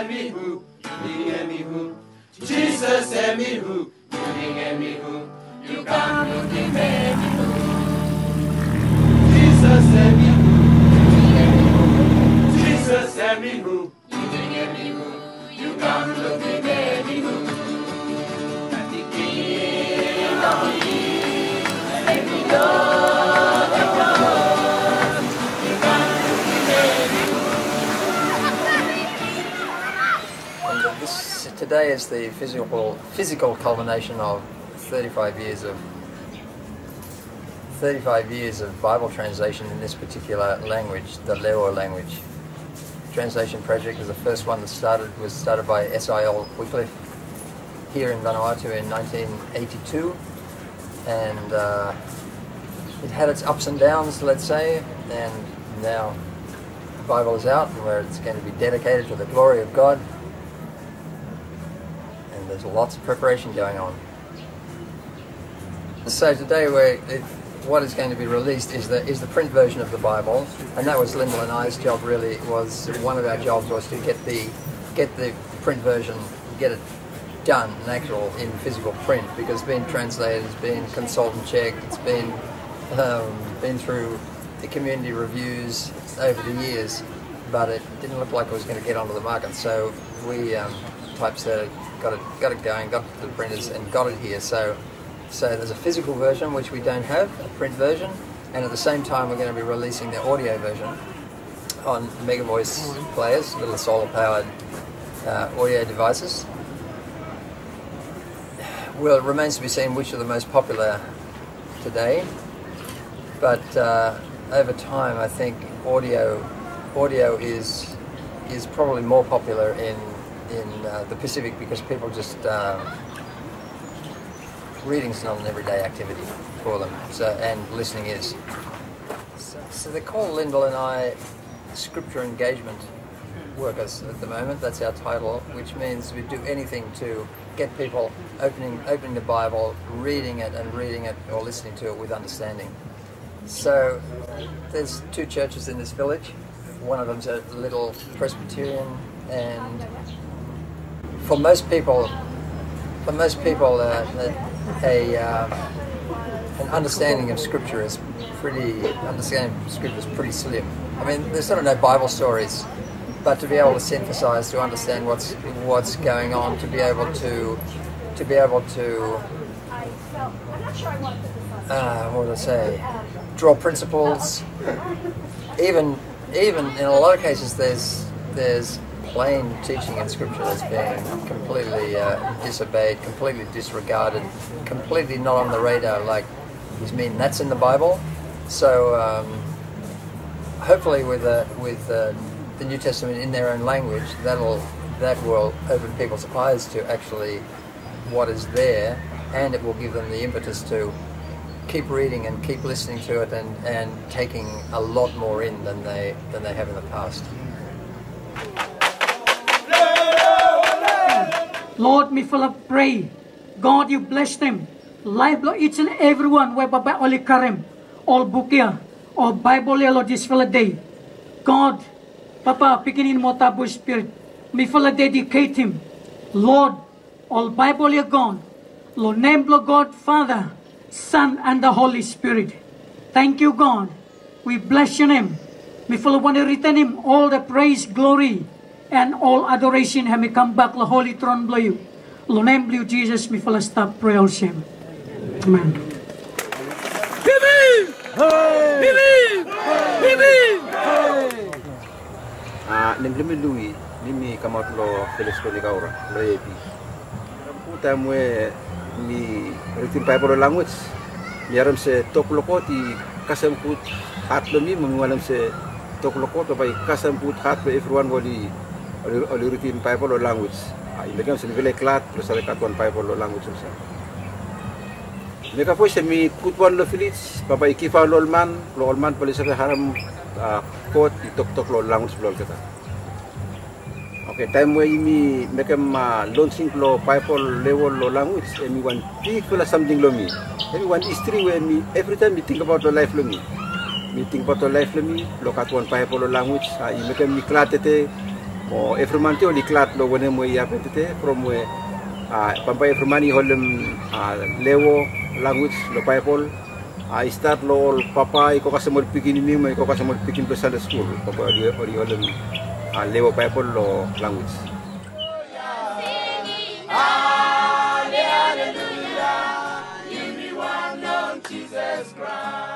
emihu, yuding emihu. Jesus emihu, yuding emihu. You come looking emihu. Jesus emihu, yuding emihu. Jesus emihu, yuding emihu. You come looking emihu. Today is the physical culmination of 35 years of Bible translation in this particular language, the Lewo language. Translation project was the first one that was started by SIL Wycliffe here in Vanuatu in 1982, and it had its ups and downs, let's say, and now the Bible is out and where it's going to be dedicated to the glory of God. There's lots of preparation going on. So today what is going to be released is the print version of the Bible, and that was Linda and I's job, really. Was one of our jobs was to get the print version, get it done in actual in physical print, because it's been translated, it's been consultant checked, it's been through the community reviews over the years, but it didn't look like it was going to get onto the market. So we typeset it, got it going, got it to the printers, and got it here. So there's a physical version which we don't have, a print version, and at the same time we're going to be releasing the audio version on Mega Voice players, little solar-powered audio devices. Well, it remains to be seen which are the most popular today, but over time I think audio is probably more popular in the Pacific, because people just reading's not an everyday activity for them, so, and listening is. So they call Lyndall and I scripture engagement workers at the moment. That's our title, which means we do anything to get people opening the Bible, reading it or listening to it with understanding. So there's two churches in this village. One of them's a little Presbyterian, and for most people, an understanding of Scripture is pretty slim. I mean, there's sort of no Bible stories, but to be able to synthesize, to understand what's going on, to be able to what would I say, draw principles. Even in a lot of cases, there's plain teaching in Scripture that's being completely disobeyed, completely disregarded, completely not on the radar, like he's mean that's in the Bible. So hopefully with the New Testament in their own language, that will open people's eyes to actually what is there, and it will give them the impetus to keep reading and keep listening to it, and taking a lot more in than they have in the past. Lord, me full of pray. God, you bless them. Life, Lord, each and everyone, where Baba Oli Karim, all Bukia, all Bible, Lord, this full of day. God, Papa, beginning Motabu Spirit, me full of dedicate him. Lord, all Bible, your God. Lord, name, Lord God, Father, Son, and the Holy Spirit. Thank you, God. We bless your name. Me full of want to return him all the praise, glory, and all adoration. Have me come back the holy throne blow you. Lo name blue Jesus me full stop prayer all shame. Amen. Believe! Believe! Believe! Nimblimi lui, nimi kamatlo teleskoli kaura, lepi. Ramputam we mi retin Bible language. Miaram se toklokoti kasemkut atlomi mengualam se toklokot by kasemkut hat everyone body. Oli rutin Bible language. Ilegam sini vile klat plus ada katuan Bible language semua. Mereka fokus semi kutuan lo village, bapa ikifa lo alman polis ada haram kot di tok lo language lo kita. Okay, time way ini mereka launching lo Bible level lo language. Emi one big plus something lo mi. Emi one history way mi every time we think about lo life lo mi. We think about lo life lo mi lo katuan Bible lo language. Mereka mi klat tete. or every month only clat lo wene mo ya petite from we pampai every month holem Lewo language lo people I start lo papa iko kasemol pikin ni mo iko kasemol pikin besar school papa di holem Lewo people lo language. Hallelujah, everyone knows Jesus Christ.